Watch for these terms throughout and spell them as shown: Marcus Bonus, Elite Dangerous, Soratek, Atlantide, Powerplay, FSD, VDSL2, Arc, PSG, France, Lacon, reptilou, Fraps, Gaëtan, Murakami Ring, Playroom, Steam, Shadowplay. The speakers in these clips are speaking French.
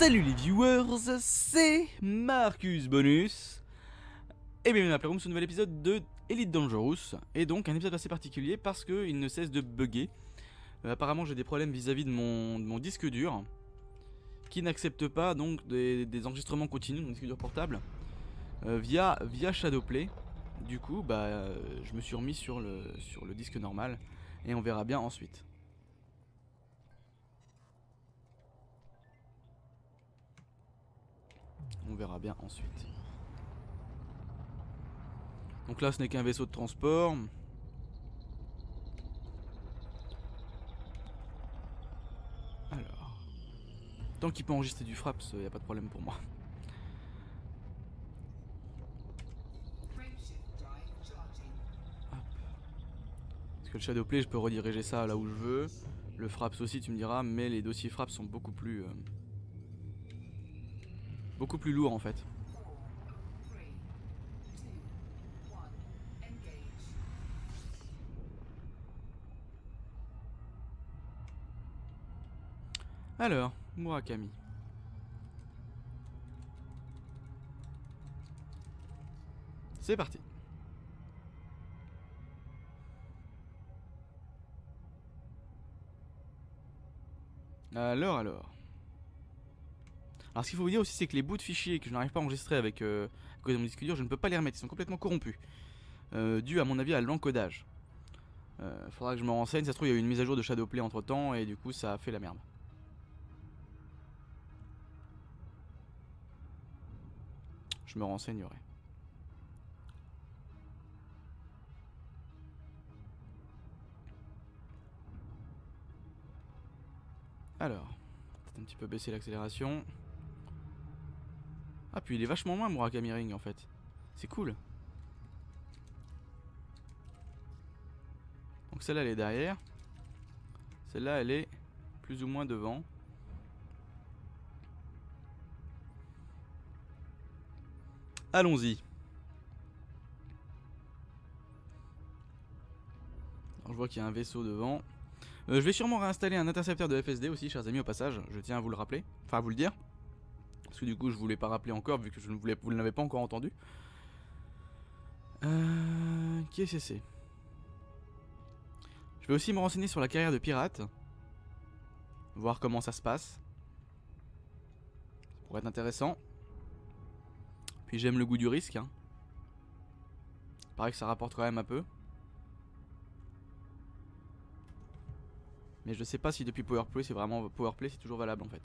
Salut les viewers, c'est Marcus Bonus et bienvenue à Playroom sur un nouvel épisode de Elite Dangerous. Et donc un épisode assez particulier parce qu'il ne cesse de bugger. Apparemment j'ai des problèmes vis-à-vis de mon disque dur qui n'accepte pas donc des enregistrements continus, mon disque dur portable, via Shadowplay. Du coup je me suis remis sur le disque normal et on verra bien ensuite. On verra bien ensuite. Donc là ce n'est qu'un vaisseau de transport. Alors, tant qu'il peut enregistrer du Fraps, il n'y a pas de problème pour moi. Hop. Parce que le Shadowplay je peux rediriger ça là où je veux. Le Fraps aussi tu me diras, mais les dossiers Fraps sont beaucoup plus lourd en fait. Alors, Murakami. C'est parti. Alors ce qu'il faut vous dire aussi, c'est que les bouts de fichiers que je n'arrive pas à enregistrer avec à cause de mon disque dur, je ne peux pas les remettre, ils sont complètement corrompus. Dû à mon avis à l'encodage. Faudra que je me renseigne, ça se trouve il y a eu une mise à jour de Shadowplay entre temps et du coup ça a fait la merde. Je me renseignerai. Alors, peut-être un petit peu baisser l'accélération. Ah puis il est vachement loin Murakami Ring en fait. C'est cool. Donc celle-là elle est derrière. Celle-là elle est plus ou moins devant. Allons-y. Je vois qu'il y a un vaisseau devant. Je vais sûrement réinstaller un intercepteur de FSD aussi, chers amis, au passage. Je tiens à vous le rappeler. Enfin à vous le dire. Parce que du coup je vous l'ai pas rappelé encore vu que vous ne l'avez pas encore entendu. Qui est-ce que c'est ? Je vais aussi me renseigner sur la carrière de pirate. Voir comment ça se passe. Ça pourrait être intéressant. Puis j'aime le goût du risque hein. Il paraît que ça rapporte quand même un peu. Mais je sais pas si depuis Powerplay c'est vraiment Powerplay, c'est toujours valable en fait.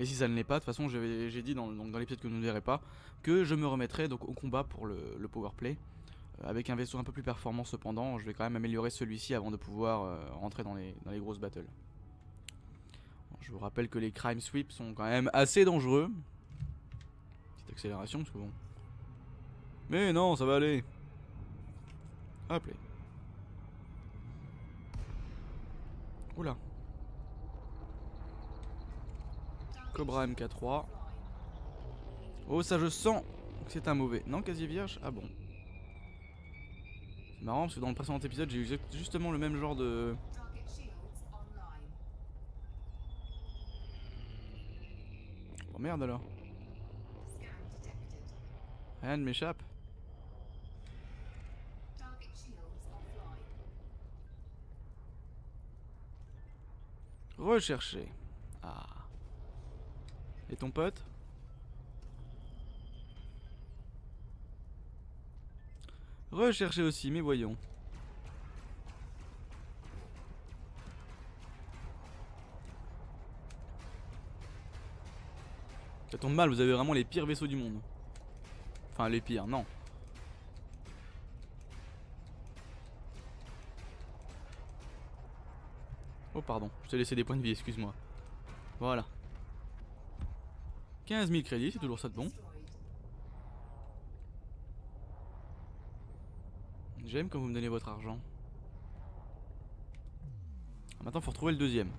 Et si ça ne l'est pas, de toute façon j'ai dit dans l'épisode que vous ne verrez pas que je me remettrai donc au combat pour le Powerplay avec un vaisseau un peu plus performant cependant. Je vais quand même améliorer celui-ci avant de pouvoir rentrer dans les grosses battles. Je vous rappelle que les crime sweeps sont quand même assez dangereux. Petite accélération parce que bon. Mais non ça va aller. Hop là. Oula. Cobra MK3. Oh ça je sens que c'est un mauvais. Non casier vierge. Ah bon. C'est marrant parce que dans le précédent épisode j'ai eu justement le même genre de... Oh merde alors. Rien ne m'échappe. Rechercher. Ah. Et ton pote? Rechercher aussi, mais voyons. Ça tombe mal, vous avez vraiment les pires vaisseaux du monde. Enfin les pires, non. Oh pardon, je t'ai laissé des points de vie, excuse-moi. Voilà. 15 000 crédits, c'est toujours ça de bon. J'aime quand vous me donnez votre argent. Ah, maintenant faut retrouver le deuxième.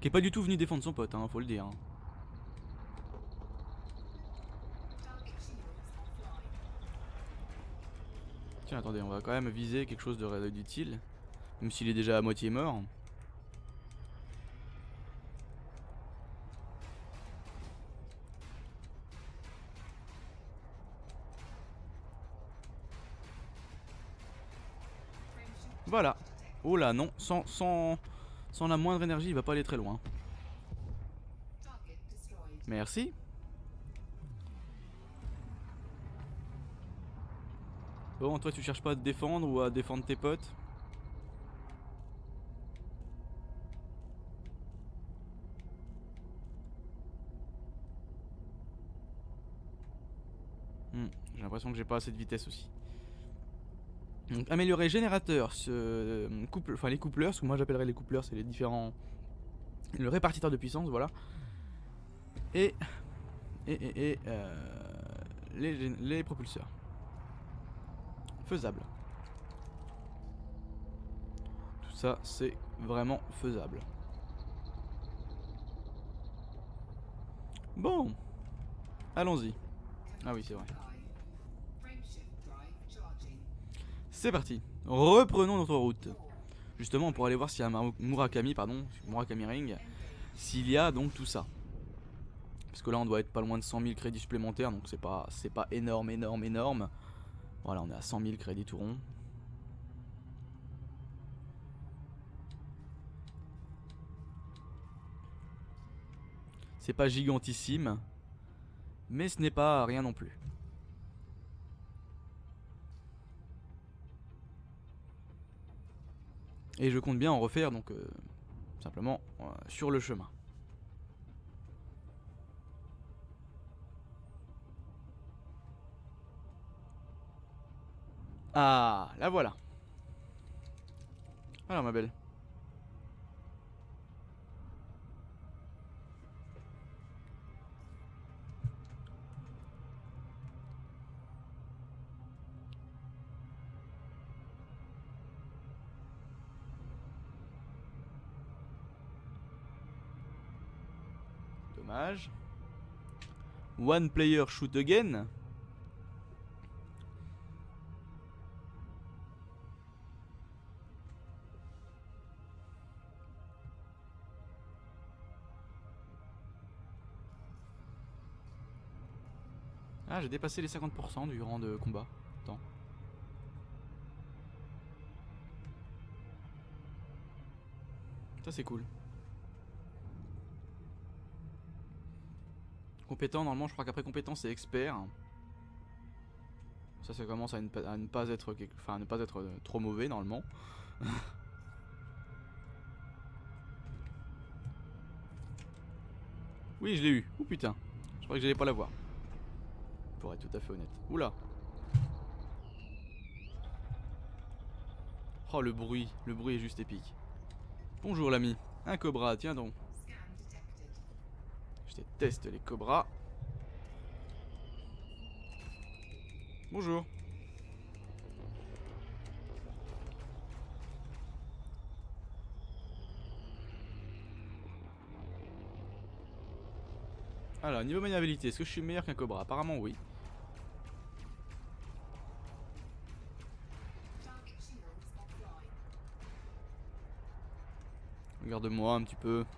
Qui est pas du tout venu défendre son pote, hein, faut le dire. Hein. Tiens, attendez, on va quand même viser quelque chose de d'utile. Même s'il est déjà à moitié mort. Voilà. Oh là non, sans la moindre énergie, il va pas aller très loin. Merci. Bon, toi tu cherches pas à te défendre ou à défendre tes potes? J'ai l'impression que j'ai pas assez de vitesse aussi. Donc améliorer générateur, les coupleurs, ce que moi j'appellerais les coupleurs, c'est les différents... Le répartiteur de puissance, voilà. Les propulseurs. Faisable. Tout ça, c'est vraiment faisable. Bon. Allons-y. Ah oui, c'est vrai. C'est parti. Reprenons notre route. Justement, on pourra aller voir s'il y a Murakami Ring. S'il y a donc tout ça. Parce que là, on doit être pas loin de 100 000 crédits supplémentaires. Donc c'est pas énorme. Voilà, on est à 100 000 crédits tout rond. C'est pas gigantissime, mais ce n'est pas rien non plus. Et je compte bien en refaire, donc simplement sur le chemin. Ah, la voilà. Alors ma belle. Dommage. One player shoot again. Ah, j'ai dépassé les 50% du rang de combat. Attends. Ça c'est cool. Compétent, normalement je crois qu'après compétent c'est expert. Ça ça commence à ne pas être trop mauvais normalement. Oui, je l'ai eu. Oh putain. Je croyais que j'allais pas l'avoir. Pour être tout à fait honnête. Oula. Oh le bruit est juste épique. Bonjour l'ami, un cobra, tiens donc. Je déteste les cobras. Bonjour. Alors, niveau maniabilité, est-ce que je suis meilleur qu'un cobra? Apparemment oui. Regarde-moi un petit peu. Tu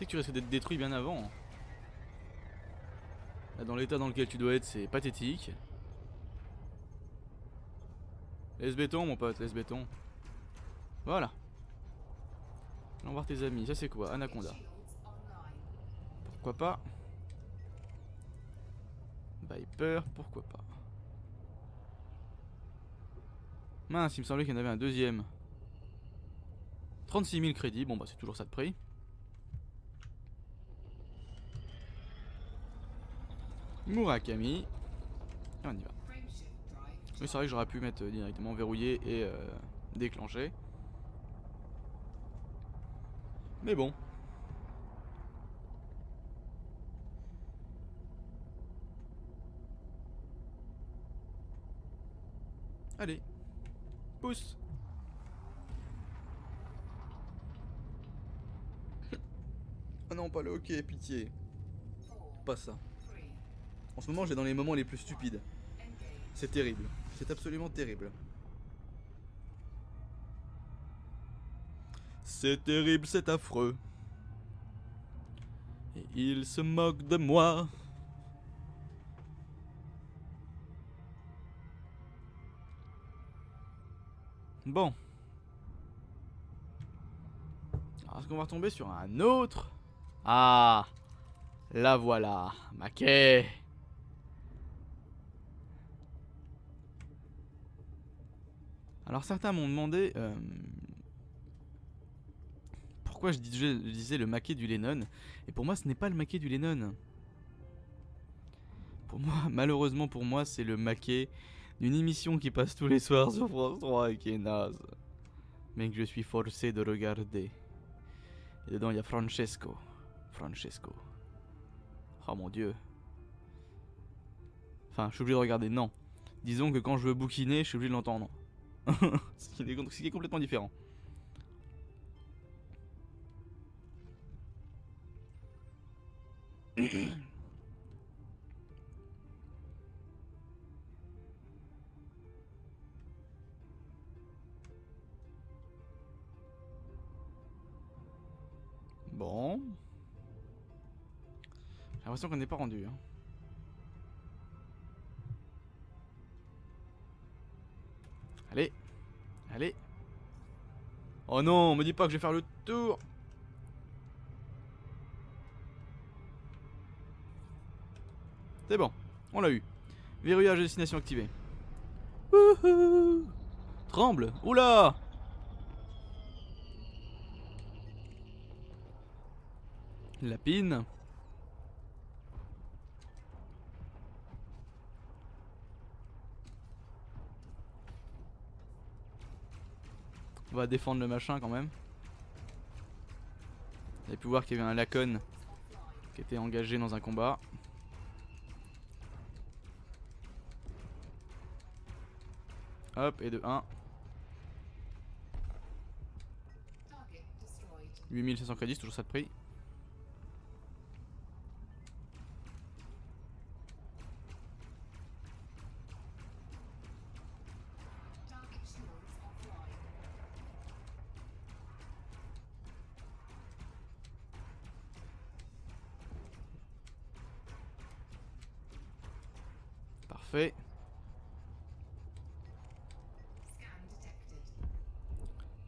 sais que tu risques d'être détruit bien avant. Là, dans l'état dans lequel tu dois être, c'est pathétique. Laisse béton mon pote, laisse béton. Voilà. Allons voir tes amis, ça c'est quoi? Anaconda. Pourquoi pas. Viper, pourquoi pas. Mince, il me semblait qu'il y en avait un deuxième. 36 000 crédits, bon bah c'est toujours ça de prix. Murakami. Et on y va. Oui, c'est vrai que j'aurais pu mettre directement verrouillé et déclenché. Mais bon. Allez. Pousse. Ah non, pas le hockey, pitié. Pas ça. En ce moment, j'ai dans les moments les plus stupides. C'est terrible. C'est absolument terrible. C'est terrible, c'est affreux. Et il se moque de moi. Bon. Alors, est-ce qu'on va retomber sur un autre? Ah, la voilà, Maquet. Alors certains m'ont demandé pourquoi je disais le maquet du Lennon. Et pour moi ce n'est pas le maquet du Lennon. Pour moi, malheureusement pour moi, c'est le maquet d'une émission qui passe tous les soirs sur France 3 et qui est naze, mais que je suis forcé de regarder. Et dedans il y a Francesco. Francesco. Oh mon dieu. Enfin je suis obligé de regarder, non. Disons que quand je veux bouquiner, je suis obligé de l'entendre. Ce qui est complètement différent. Bon. J'ai l'impression qu'on n'est pas rendu, hein. Allez, allez. Oh non, me dis pas que je vais faire le tour. C'est bon, on l'a eu. Verrouillage de destination activé. Wouhou. Tremble, oula. Lapine. On va défendre le machin quand même. Vous avez pu voir qu'il y avait un Lacon qui était engagé dans un combat. Hop, et de 1. 8500 crédits, toujours ça de prix. Parfait.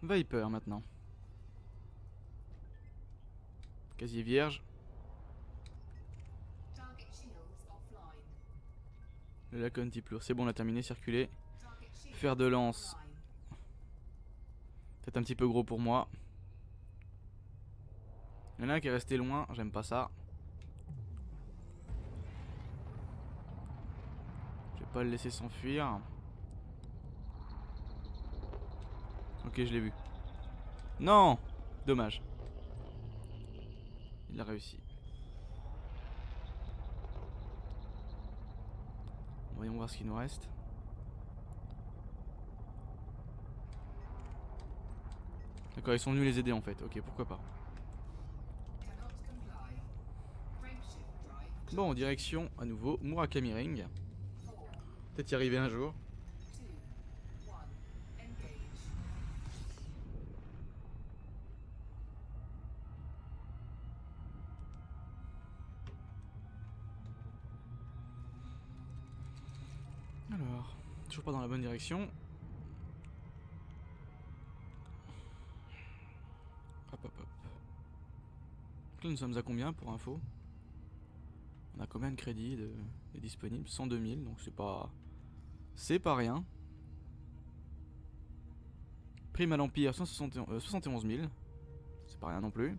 Viper maintenant. Casier vierge. Le Lacon type lourd. C'est bon, on a terminé. Circuler. Fer de lance. Peut-être un petit peu gros pour moi. Il y en a un qui est resté loin. J'aime pas ça. Je vais pas le laisser s'enfuir. Ok, je l'ai vu. Non, dommage. Il a réussi. Voyons voir ce qu'il nous reste. D'accord, ils sont venus les aider en fait. Ok, pourquoi pas. Bon, en direction à nouveau Murakami Ring. Peut-être y arriver un jour. Alors, toujours pas dans la bonne direction. Hop hop hop. Donc là nous sommes à combien pour info? On a combien de crédits de disponibles? 102 000, donc c'est pas... C'est pas rien. Prime à l'Empire, 71 000. C'est pas rien non plus.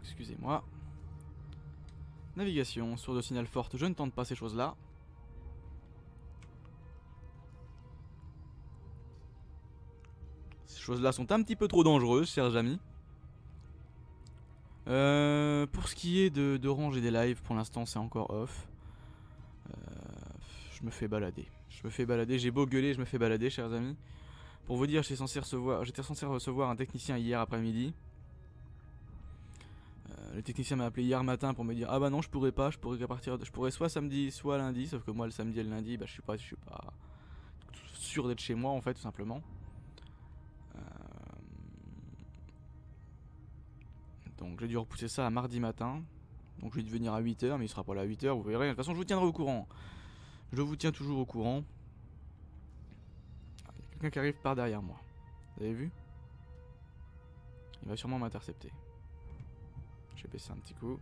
Excusez-moi. Navigation, source de signal forte, je ne tente pas ces choses-là. Ces choses-là sont un petit peu trop dangereuses, chers amis. Pour ce qui est d'Orange et des lives, pour l'instant c'est encore off. Je me fais balader. Je me fais balader, j'ai beau gueuler, je me fais balader, chers amis. Pour vous dire, j'étais censé recevoir un technicien hier après-midi. Le technicien m'a appelé hier matin pour me dire ah bah non je pourrais pas, je pourrais qu'à partir de... je pourrais soit samedi soit lundi, sauf que moi le samedi et le lundi bah je suis pas sûr d'être chez moi en fait tout simplement. Donc j'ai dû repousser ça à mardi matin. Donc je vais venir à 8 h, mais il sera pas là à 8 h, vous verrez. De toute façon je vous tiendrai au courant. Je vous tiens toujours au courant. Il y a quelqu'un qui arrive par derrière moi. Vous avez vu? Il va sûrement m'intercepter. Je vais baisser un petit coup.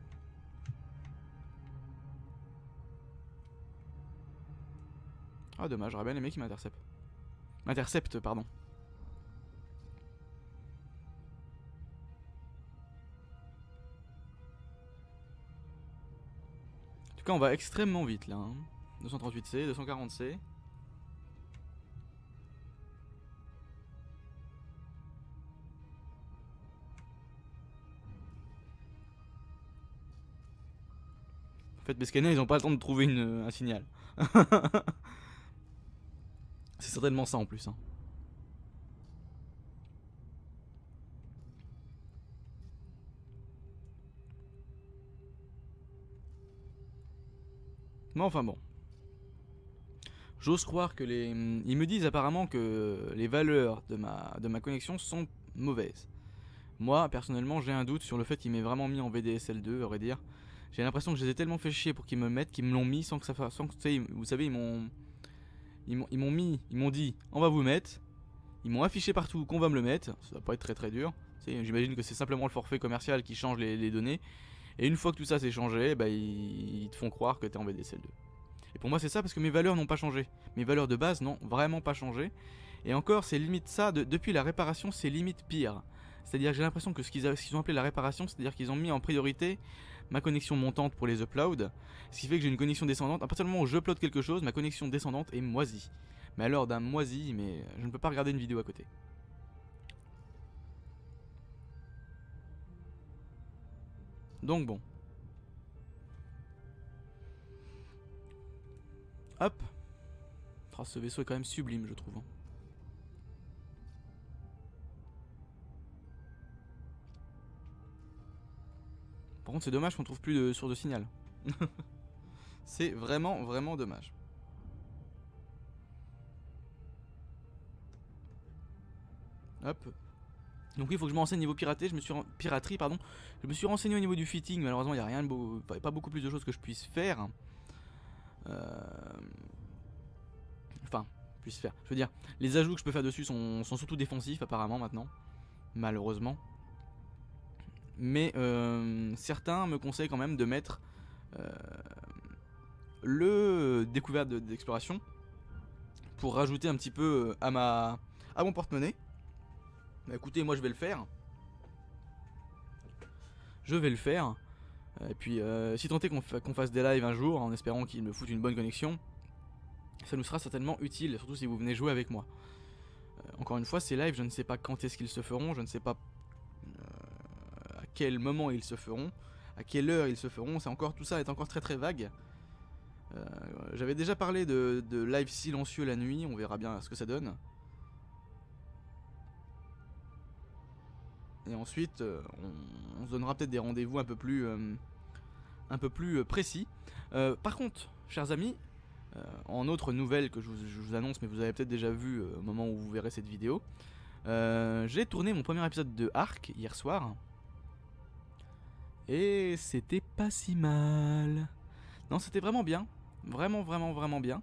Ah dommage, j'aurais bien aimé qu'il m'intercepte. M'intercepte, pardon. En tout cas, on va extrêmement vite là. Hein. 238C, 240C. En fait, Bescana, ils n'ont pas le temps de trouver un signal. C'est certainement ça en plus. Hein. Mais enfin bon. J'ose croire que les... Ils me disent apparemment que les valeurs de ma connexion sont mauvaises. Moi, personnellement, j'ai un doute sur le fait qu'il m'ait vraiment mis en VDSL2, à vrai dire. J'ai l'impression que je les ai tellement fait chier pour qu'ils me mettent, qu'ils me l'ont mis sans que ça fasse. Sans que, vous savez, ils m'ont dit, on va vous mettre. Ils m'ont affiché partout qu'on va me le mettre. Ça va pas être très très dur. J'imagine que c'est simplement le forfait commercial qui change les données. Et une fois que tout ça s'est changé, bah, ils te font croire que t'es en VDSL2. Et pour moi, c'est ça parce que mes valeurs n'ont pas changé. Mes valeurs de base n'ont vraiment pas changé. Et encore, c'est limite ça. Depuis la réparation, c'est limite pire. C'est-à-dire que j'ai l'impression que ce qu'ils ont appelé la réparation, c'est-à-dire qu'ils ont mis en priorité ma connexion montante pour les uploads, ce qui fait que j'ai une connexion descendante. À partir du moment où je upload quelque chose, ma connexion descendante est moisie. Mais alors d'un moisi, mais je ne peux pas regarder une vidéo à côté. Donc bon. Hop. Oh, ce vaisseau est quand même sublime, je trouve. Par contre c'est dommage qu'on trouve plus de source de signal. C'est vraiment vraiment dommage. Hop. Donc oui, il faut que je me renseigne niveau piraterie, pardon. Je me suis renseigné au niveau du fitting, malheureusement il n'y a rien de beau, pas beaucoup plus de choses que je puisse faire. Je veux dire, les ajouts que je peux faire dessus sont surtout défensifs apparemment maintenant. Malheureusement. Mais certains me conseillent quand même de mettre le découverte d'exploration pour rajouter un petit peu à mon porte-monnaie. Bah, écoutez, moi je vais le faire. Je vais le faire. Et puis si tant est qu'on fasse des lives un jour, en espérant qu'ils me foutent une bonne connexion, ça nous sera certainement utile, surtout si vous venez jouer avec moi. Encore une fois, ces lives, je ne sais pas quand est-ce qu'ils se feront, je ne sais pas... quel moment ils se feront, à quelle heure ils se feront, c'est encore, tout ça est encore très très vague. J'avais déjà parlé de live silencieux la nuit, on verra bien ce que ça donne. Et ensuite on se donnera peut-être des rendez-vous un peu plus précis. Par contre, chers amis, en autre nouvelle que je vous annonce, mais vous avez peut-être déjà vu au moment où vous verrez cette vidéo, j'ai tourné mon premier épisode de Arc hier soir. Et c'était pas si mal. Non, c'était vraiment bien. Vraiment, vraiment, vraiment bien.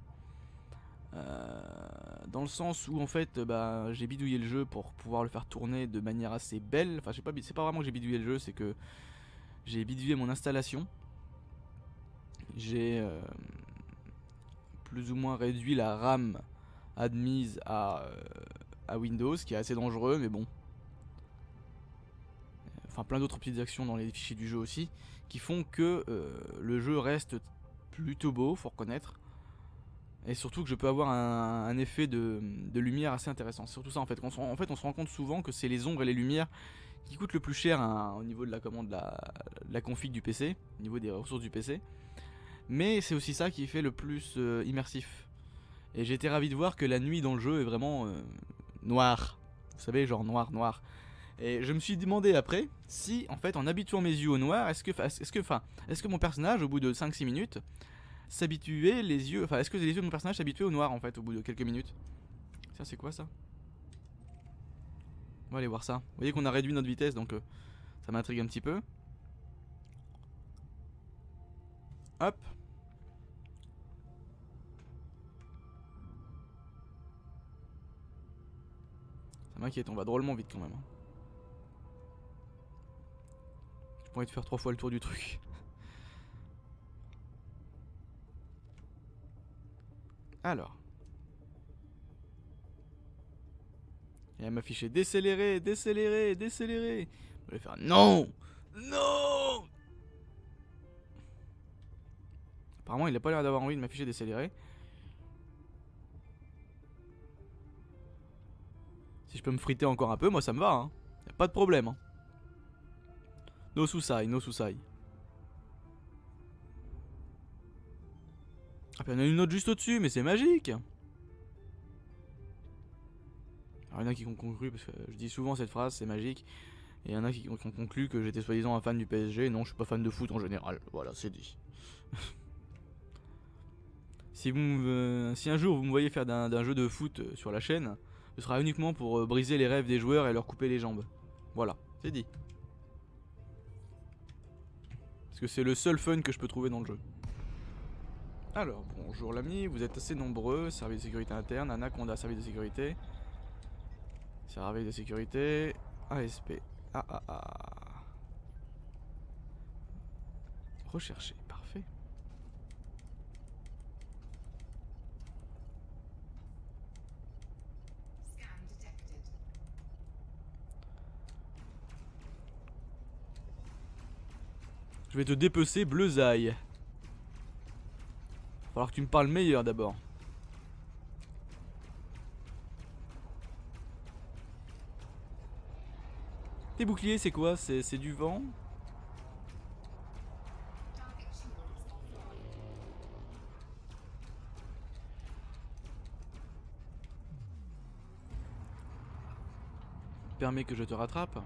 Dans le sens où, en fait, bah, j'ai bidouillé le jeu pour pouvoir le faire tourner de manière assez belle. Enfin, c'est pas vraiment que j'ai bidouillé le jeu, c'est que j'ai bidouillé mon installation. J'ai plus ou moins réduit la RAM admise à Windows, ce qui est assez dangereux, mais bon. Enfin, plein d'autres petites actions dans les fichiers du jeu aussi, qui font que le jeu reste plutôt beau, faut reconnaître. Et surtout que je peux avoir un effet de lumière assez intéressant. C'est surtout ça en fait. On se rend compte souvent que c'est les ombres et les lumières qui coûtent le plus cher hein, au niveau de la commande, la config du PC, au niveau des ressources du PC. Mais c'est aussi ça qui fait le plus immersif. Et j'étais ravi de voir que la nuit dans le jeu est vraiment noire. Vous savez, genre noir, noir. Et je me suis demandé après si, en fait, en habituant mes yeux au noir, est-ce que mon personnage, au bout de 5-6 minutes, s'habituait les yeux... Enfin, est-ce que les yeux de mon personnage s'habituaient au noir, en fait, au bout de quelques minutes? Ça, c'est quoi, ça? On va aller voir ça. Vous voyez qu'on a réduit notre vitesse, donc ça m'intrigue un petit peu. Hop. Ça m'inquiète, on va drôlement vite quand même. Je pourrais te faire 3 fois le tour du truc. Alors. Et elle m'affichait décélérer, décélérer, décélérer. Je vais faire non! Non! Apparemment, il n'a pas l'air d'avoir envie de m'afficher décélérer. Si je peux me friter encore un peu, moi ça me va. Hein. Y a pas de problème. Hein. No souci, no souci. Ah, puis il y en a une autre juste au-dessus, mais c'est magique! Alors, il y en a qui ont conclu, parce que je dis souvent cette phrase, c'est magique. Et il y en a qui ont conclu que j'étais soi-disant un fan du PSG. Non, je suis pas fan de foot en général. Voilà, c'est dit. Si un jour vous me voyez faire d'un jeu de foot sur la chaîne, ce sera uniquement pour briser les rêves des joueurs et leur couper les jambes. Voilà, c'est dit. Parce que c'est le seul fun que je peux trouver dans le jeu. Alors, bonjour l'ami, vous êtes assez nombreux. Service de sécurité interne, Anaconda, service de sécurité. Service de sécurité, ASP. Ah ah ah. Rechercher, parfait. Je vais te dépecer, bleuzaille. Va falloir que tu me parles meilleur d'abord. Tes boucliers, c'est quoi? C'est du vent? Permets que je te rattrape.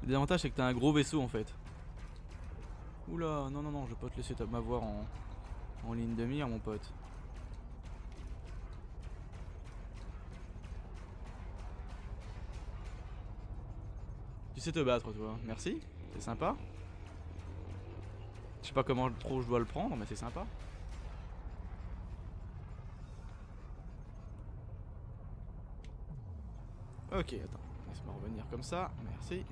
Le désavantage, c'est que t'as un gros vaisseau en fait. Oula, non, non, non, je vais pas te laisser m'avoir en ligne de mire, mon pote. Tu sais te battre, toi. Merci, c'est sympa. Je sais pas comment trop je dois le prendre, mais c'est sympa. Ok, attends, laisse-moi revenir comme ça. Merci.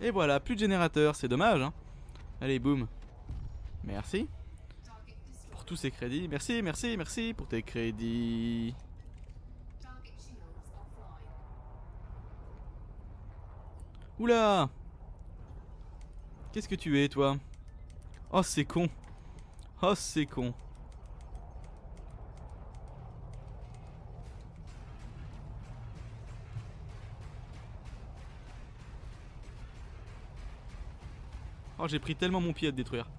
Et voilà, plus de générateur, c'est dommage hein. Allez, boum. Merci. Pour tous ces crédits. Merci, merci, merci pour tes crédits. Oula! Qu'est-ce que tu es, toi? Oh, c'est con. Oh, c'est con. Oh, j'ai pris tellement mon pied à te détruire.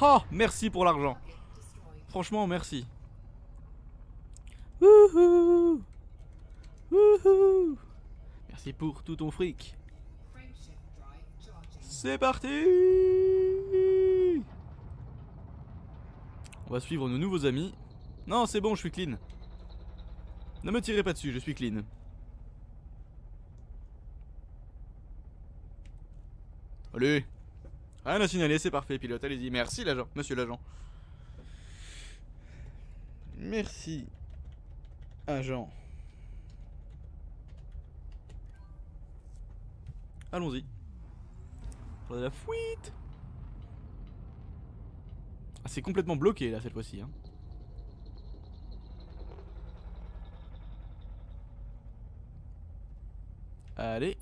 Oh, merci pour l'argent. Franchement, merci. Wouhou. Wouhou. Merci pour tout ton fric. C'est parti. On va suivre nos nouveaux amis. Non, c'est bon, je suis clean. Ne me tirez pas dessus, je suis clean. Allez, rien à signaler, c'est parfait, pilote, allez-y. Merci l'agent, monsieur l'agent. Merci, agent. Allons-y. On a de la fuite. Ah, c'est complètement bloqué là cette fois-ci. Hein. Allez.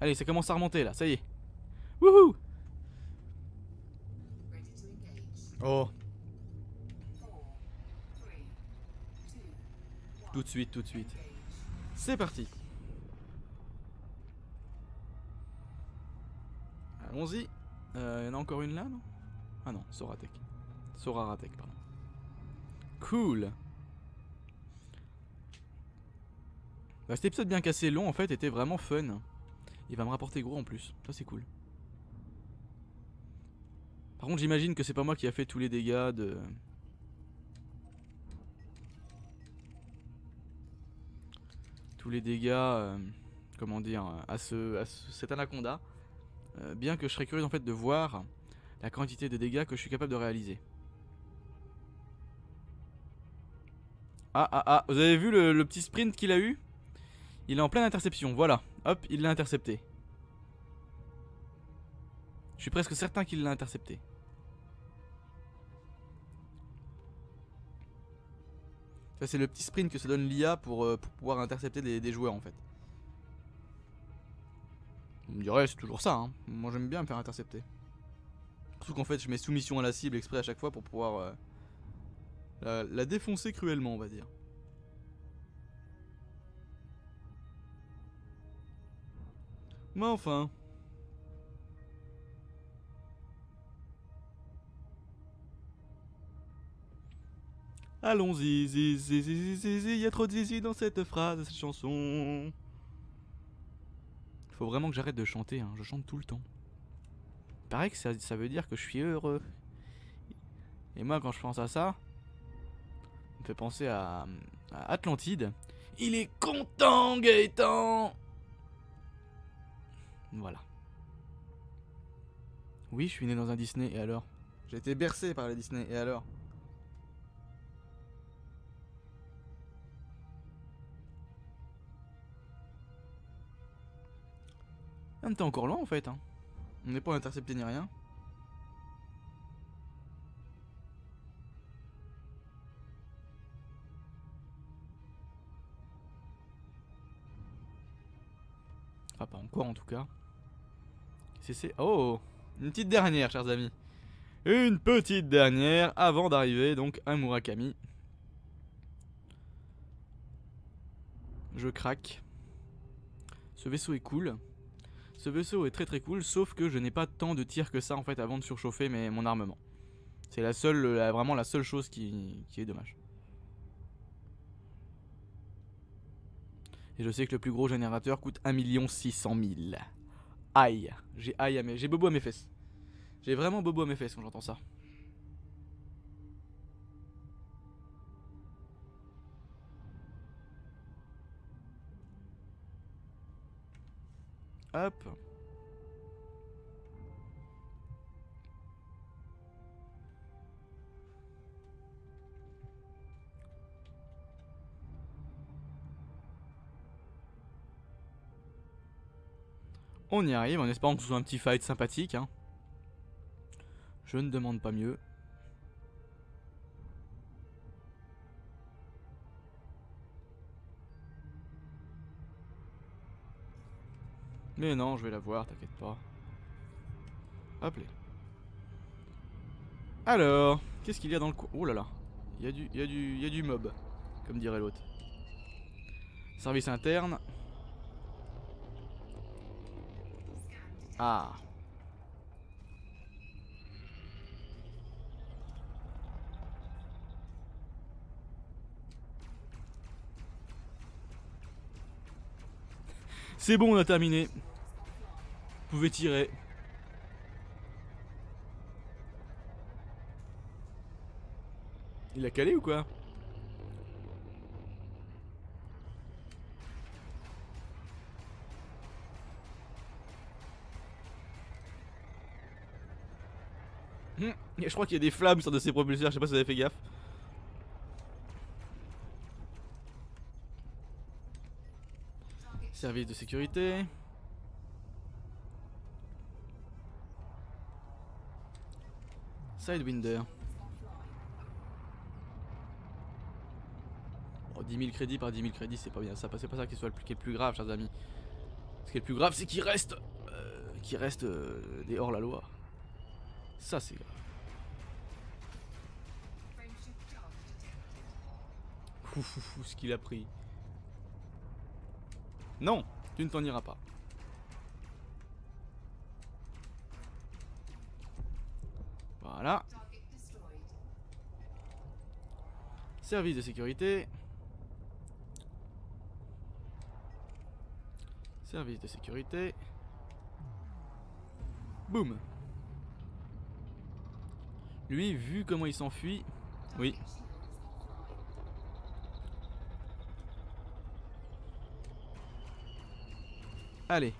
Allez, ça commence à remonter là, ça y est. Wouhou! Oh! Tout de suite, tout de suite. C'est parti! Allons-y! Y en a encore une là, non? Ah non, Soratek. Soratek, pardon. Cool. Bah, cet épisode bien cassé long en fait était vraiment fun. Il va me rapporter gros en plus, ça c'est cool. Par contre j'imagine que c'est pas moi qui a fait tous les dégâts de... Tous les dégâts, comment dire, cet anaconda. Bien que je serais curieux en fait de voir la quantité de dégâts que je suis capable de réaliser. Ah ah ah, vous avez vu le petit sprint qu'il a eu? Il est en pleine interception, voilà. Hop, il l'a intercepté. Je suis presque certain qu'il l'a intercepté. Ça c'est le petit sprint que se donne l'IA pour pouvoir intercepter des joueurs en fait. On me dirait c'est toujours ça, hein. Moi j'aime bien me faire intercepter. Surtout qu'en fait je mets soumission à la cible exprès à chaque fois pour pouvoir la défoncer cruellement on va dire. Mais enfin. Allons-y, zizi, zizi, zizi, il y a trop de zizi dans cette phrase, cette chanson. Faut vraiment que j'arrête de chanter, hein. Je chante tout le temps. Il paraît que ça veut dire que je suis heureux. Et moi quand je pense à ça, ça me fait penser à Atlantide. Il est content Gaëtan. Voilà. Oui, je suis né dans un Disney, et alors? J'ai été bercé par les Disney, et alors? On était encore loin en fait, hein. On n'est pas intercepté ni rien. Enfin pas encore en tout cas. Oh, une petite dernière chers amis. Une petite dernière avant d'arriver donc à Murakami. Je craque. Ce vaisseau est cool. Ce vaisseau est très très cool, sauf que je n'ai pas tant de tirs que ça en fait avant de surchauffer mon armement. C'est vraiment la seule chose qui est dommage. Et je sais que le plus gros générateur coûte 1 600 000. Aïe, j'ai bobo à mes fesses. J'ai vraiment bobo à mes fesses quand j'entends ça. Hop. On y arrive en espérant que ce soit un petit fight sympathique, hein. Je ne demande pas mieux. Mais non, je vais la voir, t'inquiète pas. Hop là. Alors, qu'est-ce qu'il y a dans le coin? Oh là là, il y a du mob, comme dirait l'autre. Service interne. Ah. C'est bon, on a terminé. Vous pouvez tirer. Il a calé ou quoi? Je crois qu'il y a des flammes sur de ses propulseurs, je sais pas si vous avez fait gaffe. Service de sécurité. Sidewinder. Oh, 10 000 crédits par 10 000 crédits, c'est pas bien ça. C'est pas ça qui est le plus grave, chers amis. Ce qui est le plus grave, c'est qu'il reste des hors-la-loi. Ça, c'est grave. Fou, ce qu'il a pris. Non, tu ne t'en iras pas. Voilà. Service de sécurité. Service de sécurité. Boum. Lui, vu comment il s'enfuit... Oui. Allez. Allez.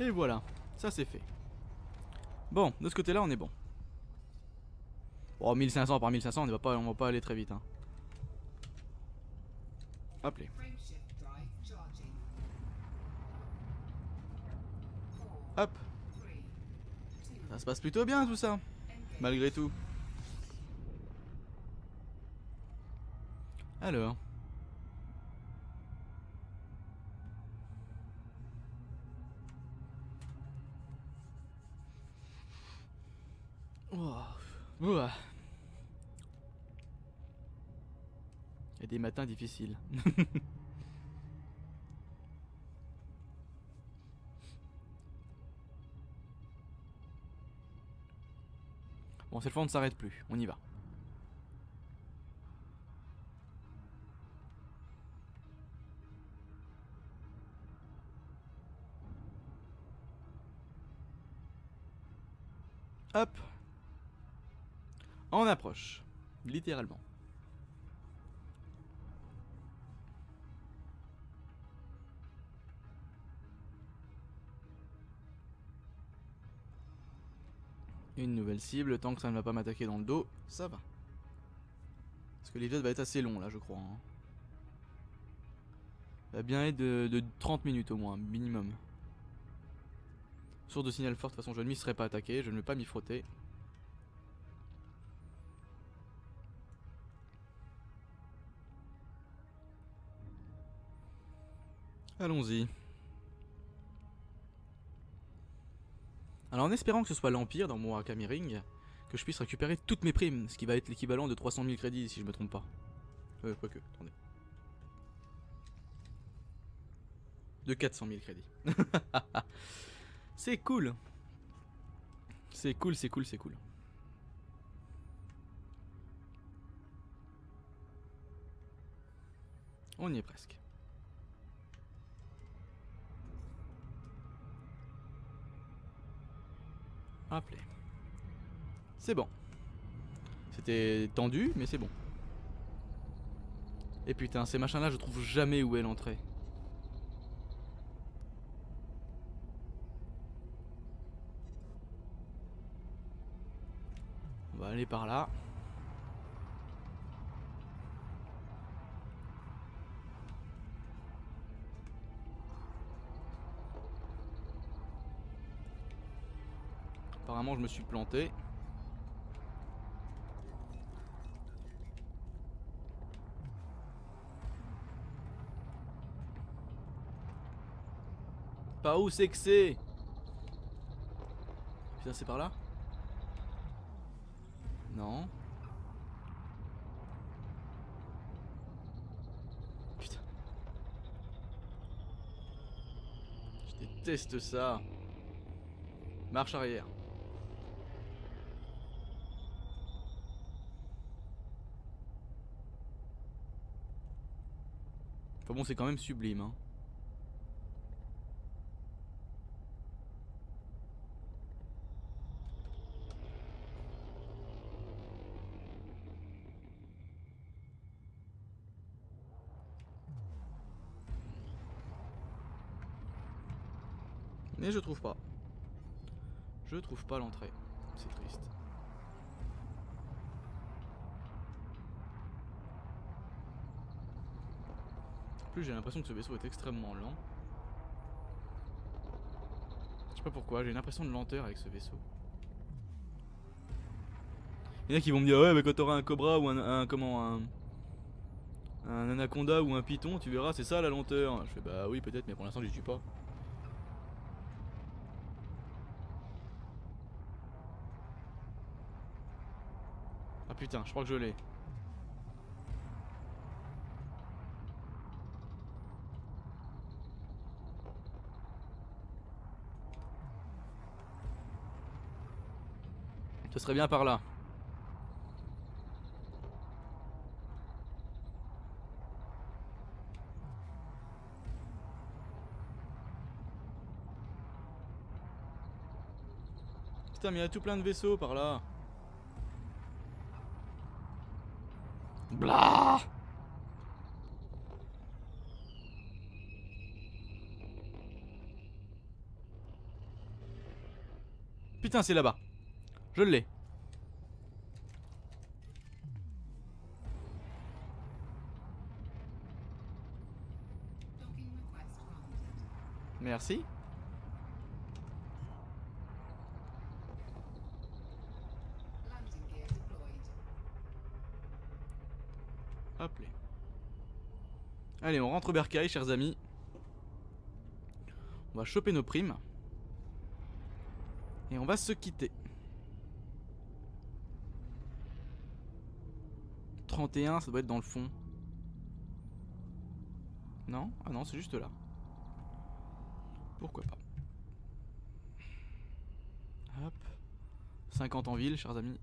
Et voilà, ça c'est fait. Bon, de ce côté-là, on est bon. Oh, 1500 par 1500, on va pas aller très vite. Hein. Appelez. Hop. Ça se passe plutôt bien tout ça, malgré tout. Alors. Ouah. Il y a des matins difficiles. Bon, cette fois on ne s'arrête plus, on y va. Hop. On approche, littéralement. Une nouvelle cible, tant que ça ne va pas m'attaquer dans le dos, ça va. Parce que l'épisode va être assez long là, je crois. Hein. Ça va bien être de 30 minutes au moins, minimum. Source de signal fort, de toute façon je ne m'y serais pas attaqué, je ne vais pas m'y frotter. Allons-y. Alors en espérant que ce soit l'Empire dans mon Murakami Ring, que je puisse récupérer toutes mes primes, ce qui va être l'équivalent de 300 000 crédits si je me trompe pas. Quoi que, attendez. De 400 000 crédits. C'est cool. C'est cool, c'est cool, c'est cool. On y est presque. Appelé. C'est bon. C'était tendu, mais c'est bon. Et putain, ces machins-là, je trouve jamais où est l'entrée. On va aller par là. Apparemment je me suis planté. Par où c'est que c'est? Putain, c'est par là? Non. Putain. Je déteste ça. Marche arrière. Enfin bon, c'est quand même sublime, hein. Mais je trouve pas. Je trouve pas l'entrée. C'est triste. J'ai l'impression que ce vaisseau est extrêmement lent. Je sais pas pourquoi, j'ai une impression de lenteur avec ce vaisseau. Il y en a qui vont me dire ouais, mais quand t'auras un cobra ou un anaconda ou un python, tu verras, c'est ça la lenteur. Je fais bah oui, peut-être, mais pour l'instant j'y suis pas. Ah putain, je crois que je l'ai. Ce serait bien par là. Putain, mais il y a tout plein de vaisseaux par là. Blah! Putain, c'est là-bas. Je l'ai. Merci. Hop là. Allez, on rentre au bercail, chers amis. On va choper nos primes. Et on va se quitter. 31, ça doit être dans le fond. Non? Ah non, c'est juste là. Pourquoi pas. Hop. 50 en ville, chers amis.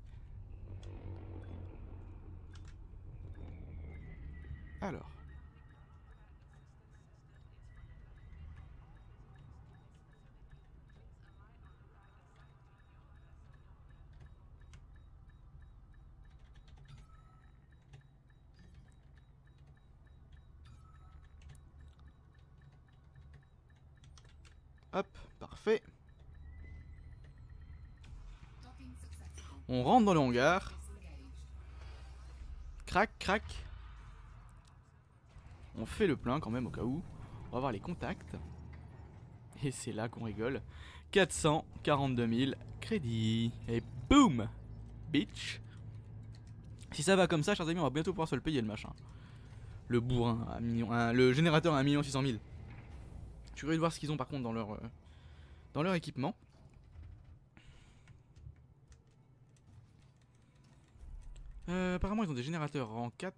Alors. Hop, parfait. On rentre dans le hangar. Crac, crac. On fait le plein quand même au cas où. On va voir les contacts. Et c'est là qu'on rigole. 442 000 crédits. Et boum, bitch. Si ça va comme ça, chers amis, on va bientôt pouvoir se le payer le machin. Le bourrin, le générateur à 1 600 000. Je suis curieux de voir ce qu'ils ont par contre dans leur équipement. Apparemment ils ont des générateurs en 4.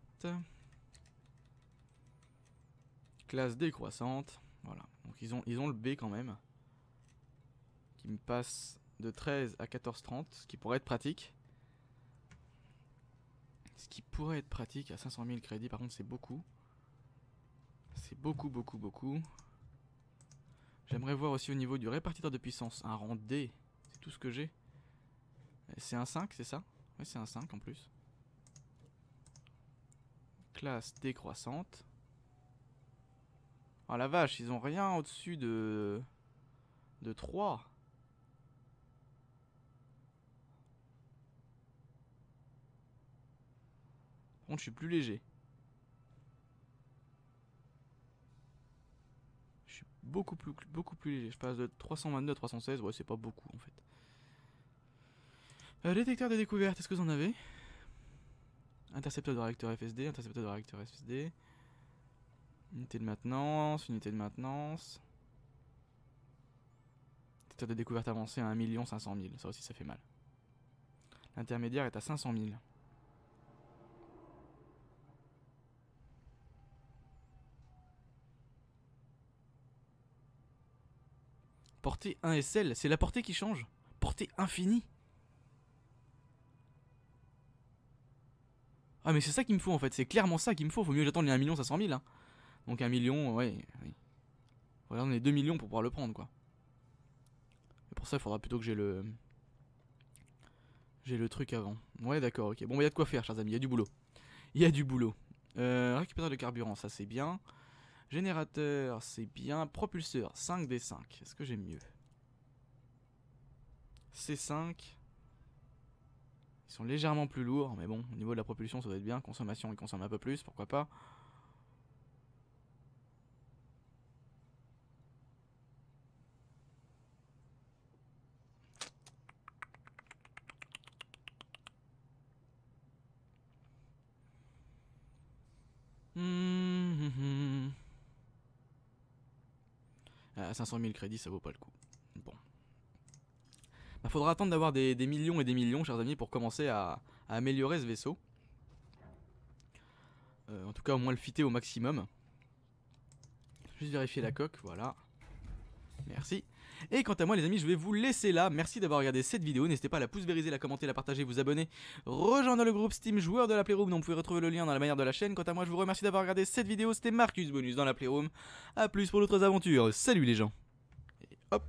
Classe décroissante. Voilà. Donc ils ont le B quand même. Qui me passe de 13 à 14,30. Ce qui pourrait être pratique. Ce qui pourrait être pratique à 500 000 crédits par contre c'est beaucoup. C'est beaucoup beaucoup. J'aimerais voir aussi au niveau du répartiteur de puissance, un rang D, c'est tout ce que j'ai. C'est un 5, c'est ça? Oui, c'est un 5 en plus. Classe décroissante. Ah la vache, ils ont rien au-dessus de 3. Par contre, je suis plus léger. Beaucoup plus léger, je passe de 322 à 316, ouais c'est pas beaucoup en fait. Détecteur de découverte, est-ce que vous en avez? Intercepteur de réacteur FSD, intercepteur de réacteur FSD. Unité de maintenance, unité de maintenance. Détecteur de découverte avancé à 1 500 000, ça aussi ça fait mal. L'intermédiaire est à 500 000. Portée 1 SL, c'est la portée qui change. Portée infinie. Ah mais c'est ça qu'il me faut en fait, c'est clairement ça qu'il me faut. Faut mieux que j'attende les 1 500 000 hein. Donc 1 million, ouais, oui. Voilà, on est 2 millions pour pouvoir le prendre quoi. Et pour ça il faudra plutôt que j'ai le... j'ai le truc avant. Ouais d'accord, ok. Bon bah il y a de quoi faire chers amis, il y a du boulot. Il y a du boulot. Récupérateur de carburant, ça c'est bien. Générateur, c'est bien. Propulseur, 5D5. Est-ce que j'ai mieux? C5. Ils sont légèrement plus lourds, mais bon, au niveau de la propulsion, ça doit être bien. Consommation, ils consomment un peu plus, pourquoi pas. À 500 000 crédits ça vaut pas le coup. Bon. Bah, faudra attendre d'avoir des millions et des millions chers amis pour commencer à améliorer ce vaisseau. En tout cas au moins le fitter au maximum. Juste vérifier la coque, voilà. Merci. Et quant à moi les amis, je vais vous laisser là. Merci d'avoir regardé cette vidéo. N'hésitez pas à la pouce vériser, la commenter, la partager, vous abonner. Rejoindre le groupe Steam joueur de la Playroom dont vous pouvez retrouver le lien dans la bannière de la chaîne. Quant à moi, je vous remercie d'avoir regardé cette vidéo. C'était Marcus Bonus dans la Playroom. A plus pour d'autres aventures. Salut les gens. Et hop.